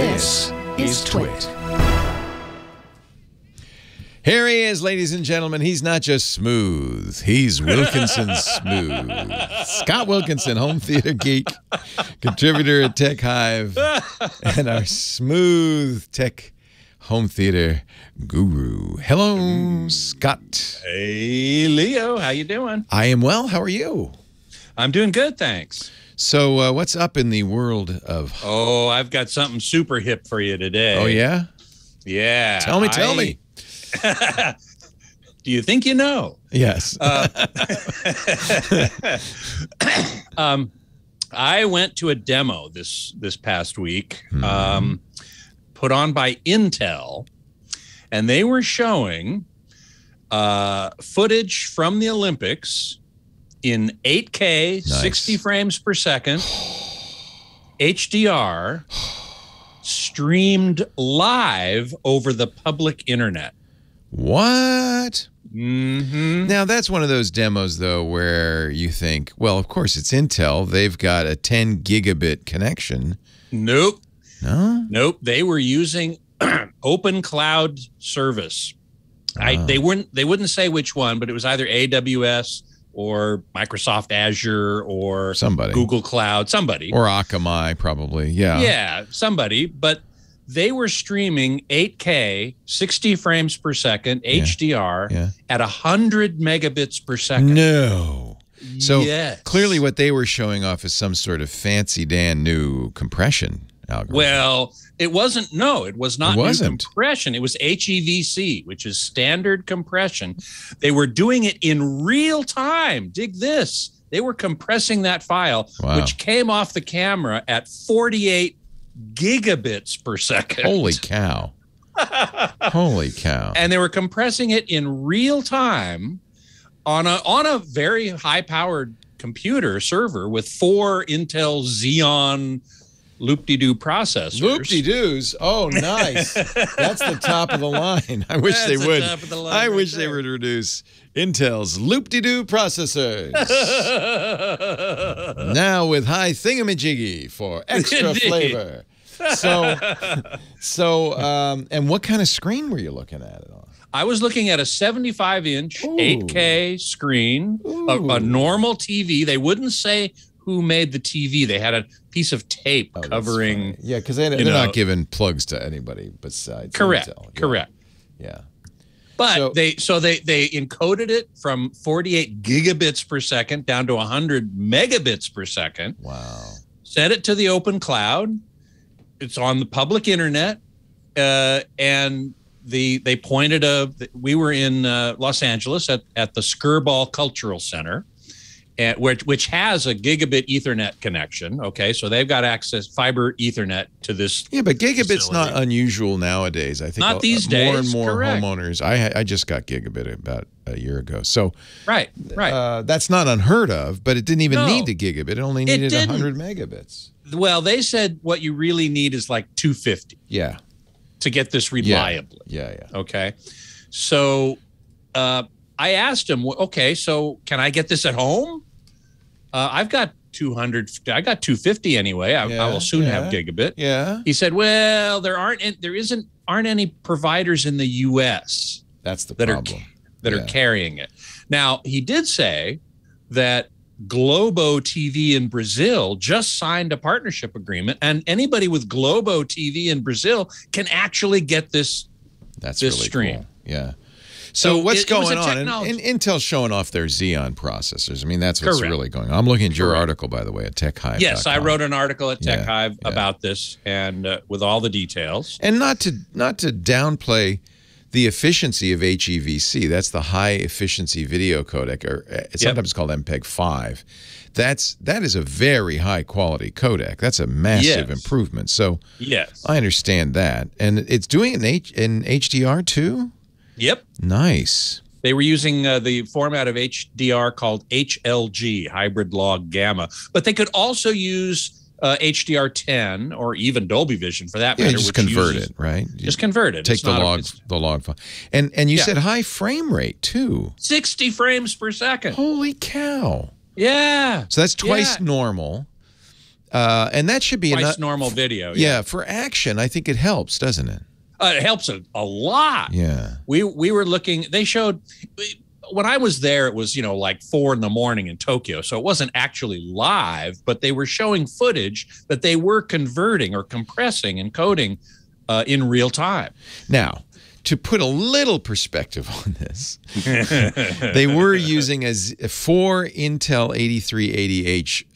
This is Twit. Here he is, ladies and gentlemen. He's not just smooth. He's Wilkinson smooth. Scott Wilkinson, home theater geek, contributor at TechHive, and our smooth tech home theater guru. Hello, Scott. Hey, Leo. How you doing? I am well. How are you? I'm doing good, thanks. So what's up in the world of... Oh, I've got something super hip for you today. Oh, yeah? Yeah. Tell me, tell me. Do you think you know? Yes. I went to a demo this past week, put on by Intel, and they were showing footage from the Olympics in 8K, nice. 60 frames per second, HDR, streamed live over the public internet. What? Mm-hmm. Now, that's one of those demos, though, where you think, well, of course, it's Intel. They've got a 10 gigabit connection. Nope. No? Nope. They were using open cloud service. Oh. They wouldn't say which one, but it was either AWS or Microsoft Azure or somebody. Google Cloud. Somebody. Or Akamai, probably. Yeah. Yeah, somebody. But they were streaming 8K, 60 frames per second, HDR, at 100 megabits per second. No. So clearly what they were showing off is some sort of fancy Dan new compression algorithm. Well, it wasn't. No, it was not new compression. It was HEVC, which is standard compression. They were doing it in real time. Dig this. They were compressing that file, which came off the camera at 48 gigabits per second. Holy cow. Holy cow. And they were compressing it in real time on a very high-powered computer server with 4 Intel Xeon loop-de-doo processors. Loop-de-doos? Oh, nice. That's the top of the line. I wish they would. I wish they would reduce Intel's loop-de-doo processors. Now with high thingamajiggy for extra flavor. So, and what kind of screen were you looking at it on? I was looking at a 75-inch 8K screen, a normal TV. They wouldn't say who made the TV. They had a piece of tape covering. Yeah, because they're not giving plugs to anybody besides Intel. Yeah. Correct. Yeah. But so they encoded it from 48 gigabits per second down to 100 megabits per second. Wow. Sent it to the open cloud. It's on the public internet, and they pointed a. We were in Los Angeles at the Skirball Cultural Center. Which has a gigabit Ethernet connection. Okay, so they've got access fiber Ethernet to this. Yeah, but gigabit's not unusual nowadays. I think not these days. More and more homeowners. I just got gigabit about a year ago. So right. That's not unheard of, but it didn't even need the gigabit. It only needed 100 megabits. Well, they said what you really need is like 250. Yeah. To get this reliably. Yeah, yeah. Okay, so I asked him, okay, so can I get this at home? I've got 200. I got 250 anyway. I will soon have gigabit. Yeah. He said, "Well, there aren't any providers in the U.S. That's the problem that are carrying it." Now he did say that Globo TV in Brazil just signed a partnership agreement, and anybody with Globo TV in Brazil can actually get this. That's this really stream. Cool. Yeah. So what's going on? And Intel's showing off their Xeon processors. I mean, that's what's really going on. I'm looking at your article, by the way, at TechHive. Yes, I wrote an article at TechHive about this and with all the details. And not to downplay the efficiency of HEVC. That's the high efficiency video codec, or sometimes it's called MPEG 5. That is a very high quality codec. That's a massive improvement. So I understand that, and it's doing it in HDR too. Yep. Nice. They were using the format of HDR called HLG, hybrid log gamma. But they could also use HDR10 or even Dolby Vision for that matter. Just convert it, right? Just convert it. Take the log file. And you said high frame rate, too. 60 frames per second. Holy cow. Yeah. So that's twice normal. And that should be nice normal video. Yeah. For action, I think it helps, doesn't it? It helps a lot. Yeah. We were looking, they showed, when I was there, it was, you know, like 4 in the morning in Tokyo. So it wasn't actually live, but they were showing footage that they were converting or compressing and coding in real time. Now, to put a little perspective on this, they were using as 4 Intel 8380H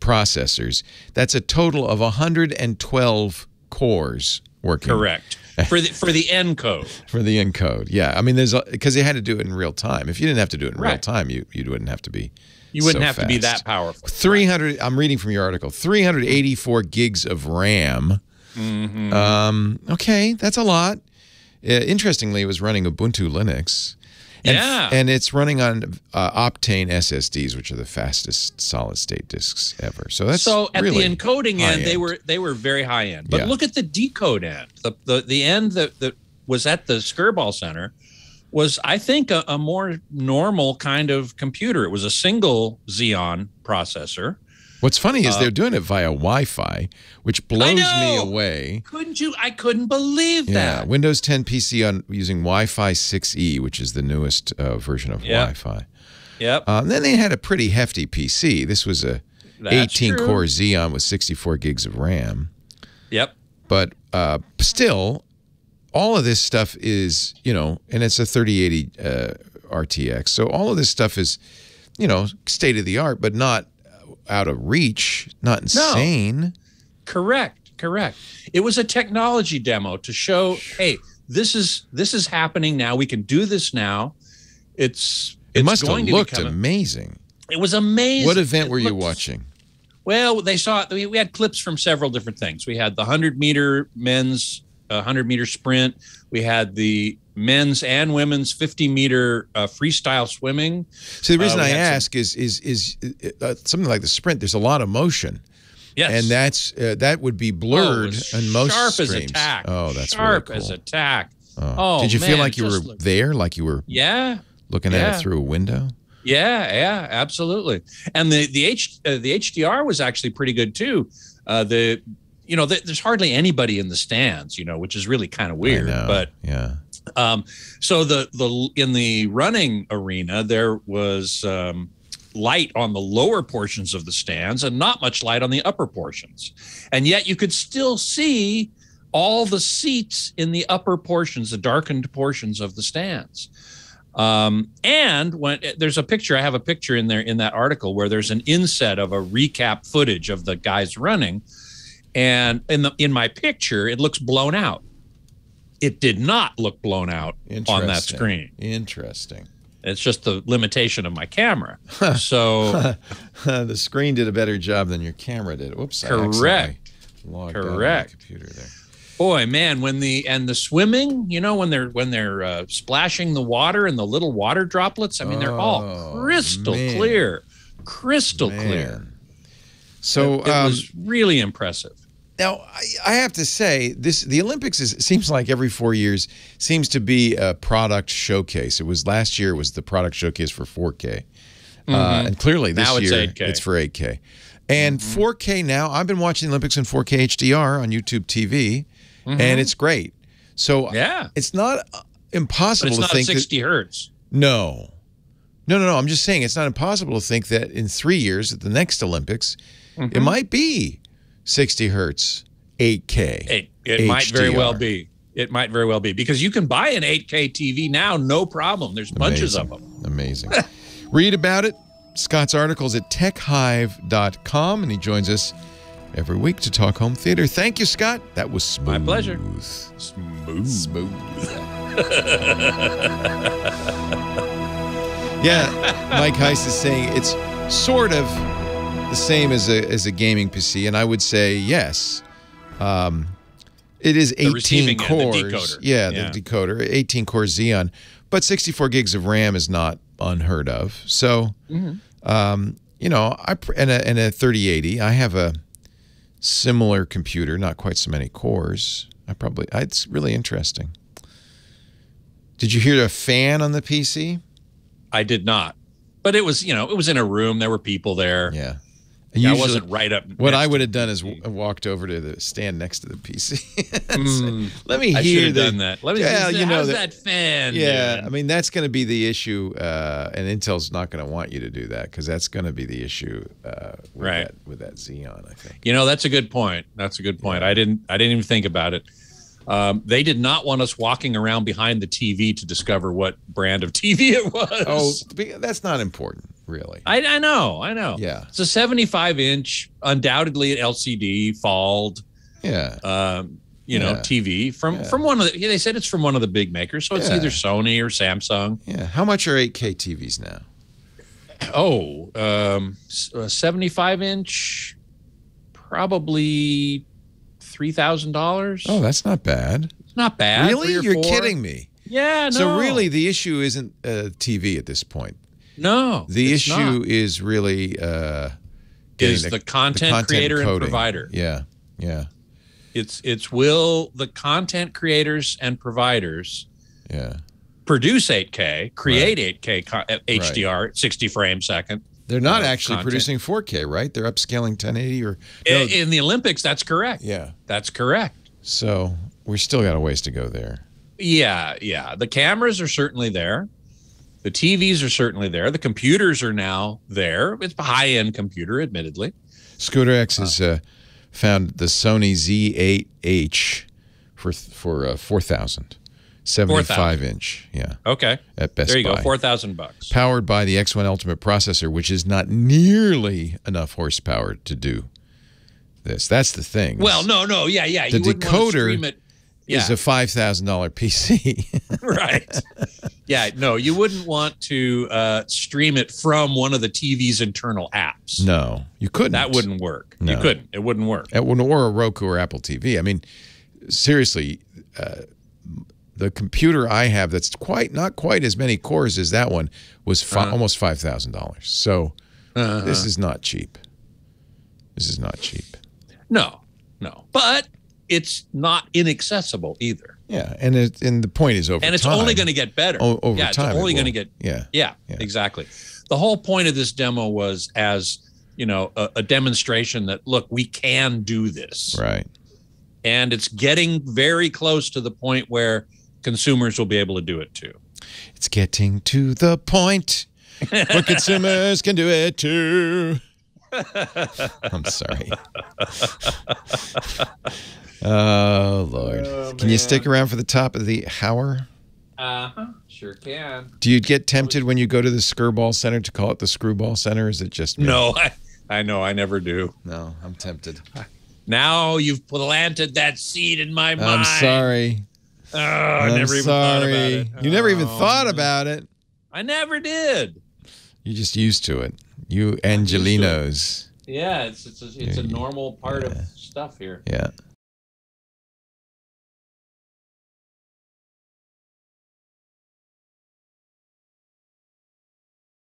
processors. That's a total of 112 cores working. Correct. For the encode. For the encode, yeah. I mean, there's because they had to do it in real time. If you didn't have to do it in real time, you wouldn't have to be. You wouldn't have to be that powerful. 300. I'm reading from your article. 384 gigs of RAM. Mm-hmm. Okay, that's a lot. Interestingly, it was running Ubuntu Linux. And, and it's running on Optane SSDs, which are the fastest solid-state disks ever. So that's at the encoding end, they were very high end. But look at the decode end. The end that was at the Skirball Center was, I think, a more normal kind of computer. It was a single Xeon processor. What's funny is they're doing it via Wi-Fi, which blows me away. Couldn't you? I couldn't believe that. Yeah, Windows 10 PC on using Wi-Fi 6E, which is the newest version of Wi-Fi. Yep. Then they had a pretty hefty PC. This was a 18-core Xeon with 64 gigs of RAM. Yep. But still, all of this stuff is, you know, and it's a 3080 RTX. So all of this stuff is, you know, state of the art, but not out of reach, not insane. No. Correct, correct. It was a technology demo to show, hey, this is happening now. We can do this now. It must have looked amazing. It was amazing. What event were you watching? Well, they saw we had clips from several different things. We had the 100-meter men's 100-meter sprint. We had the men's and women's 50-meter freestyle swimming. So the reason I ask is something like the sprint, there's a lot of motion. Yes. And that's that would be blurred in most streams. Sharp as a tack. Oh, that's sharp really cool. as a tack. Oh, did you feel like you were there, like you were looking at it through a window? Yeah, yeah, absolutely. And the HDR was actually pretty good too. You know, there's hardly anybody in the stands, you know, which is really kind of weird. But yeah. So in the running arena, there was light on the lower portions of the stands and not much light on the upper portions. And yet you could still see all the seats in the upper portions, the darkened portions of the stands. And when there's a picture, I have a picture in there in that article where there's an inset of a recap footage of the guys running. And in my picture, it looks blown out. It did not look blown out on that screen. Interesting. It's just the limitation of my camera. So the screen did a better job than your camera did. Oops. Correct. I logged out on my computer there. Boy, man, and the swimming, you know, when they're splashing the water and the little water droplets. I mean, they're all crystal clear, crystal clear. So it was really impressive. Now, I have to say, the Olympics seems like every 4 years seems to be a product showcase. It was last year was the product showcase for 4K. Mm-hmm. And clearly this now year it's 8K. It's for 8K. And mm-hmm. 4K now, I've been watching the Olympics in 4K HDR on YouTube TV, mm-hmm. and it's great. So it's not impossible to think. It's not 60 hertz. No. No, no, no. I'm just saying it's not impossible to think that in 3 years at the next Olympics, mm-hmm. it might be 60 hertz, 8K. It might very well be. It might very well be, because you can buy an 8K TV now, no problem. There's bunches of them. Amazing. Read about it. Scott's articles at techhive.com, and he joins us every week to talk home theater. Thank you, Scott. That was smooth. My pleasure. Smooth. Smooth. Yeah, Mike Heiss is saying it's sort of the same as a gaming PC, and I would say yes. It is 18 cores. The decoder. Yeah, yeah, the decoder, 18 core Xeon, but 64 gigs of RAM is not unheard of. So, mm-hmm. You know, and a 3080. I have a similar computer, not quite so many cores. It's really interesting. Did you hear a fan on the PC? I did not, but it was in a room. There were people there. Yeah. Usually, I wasn't right up. What I would have done is walked over to the stand next to the PC. Let me hear. I should have done that. Let me. Yeah, you know that fan. Yeah, I mean that's going to be the issue, and Intel's not going to want you to do that because that's going to be the issue with that Xeon. I think. You know, that's a good point. That's a good point. Yeah. I didn't even think about it. They did not want us walking around behind the TV to discover what brand of TV it was. Oh, that's not important. Really, I know. Yeah, it's a 75-inch, undoubtedly LCD, fold. Yeah, TV from one of the. They said it's from one of the big makers, so it's either Sony or Samsung. Yeah, how much are 8K TVs now? Oh, 75-inch, probably $3,000. Oh, that's not bad. It's not bad. Really, you're kidding me? Yeah. No. So really, the issue isn't TV at this point. No, the issue is really the content creator and provider. Yeah, yeah. It's will the content creators and providers produce 8K, create 8K HDR 60 frames second. They're not actually producing 4K, right? They're upscaling 1080 or no. In the Olympics. That's correct. Yeah, that's correct. So we still got a ways to go there. Yeah, yeah. The cameras are certainly there. The TVs are certainly there. The computers are now there. It's a high-end computer, admittedly. Scooter X has found the Sony Z8H for 4,000, 75-inch. Yeah. Okay. At Best Buy. There you go, 4,000 bucks. Powered by the X1 Ultimate processor, which is not nearly enough horsepower to do this. That's the thing. Well, no, yeah. The decoder. Is a $5,000 PC. Right. Yeah, no, you wouldn't want to stream it from one of the TV's internal apps. No, you couldn't. That wouldn't work. No. You couldn't. It wouldn't work. Or a Roku or Apple TV. I mean, seriously, the computer I have that's not quite as many cores as that one was almost $5,000. So this is not cheap. This is not cheap. No, no. But... it's not inaccessible either. Yeah, and the point is over time. And it's only going to get better. Over time. It's only going to get... Yeah, exactly. The whole point of this demo was as, you know, a demonstration that, look, we can do this. Right. And it's getting very close to the point where consumers will be able to do it too. It's getting to the point where consumers can do it too. I'm sorry. Oh, Lord. Oh, can you stick around for the top of the hour? Uh-huh. Sure can. Do you get tempted when you go to the Skirball Center to call it the Screwball Center? Is it just me? No, I know. I never do. No, I'm tempted. Now you've planted that seed in my mind. I'm sorry. Oh, I never even thought about it. You never even thought about it. I never did. You're just used to it. You Angelinos. Yeah, it's a normal part of stuff here. Yeah.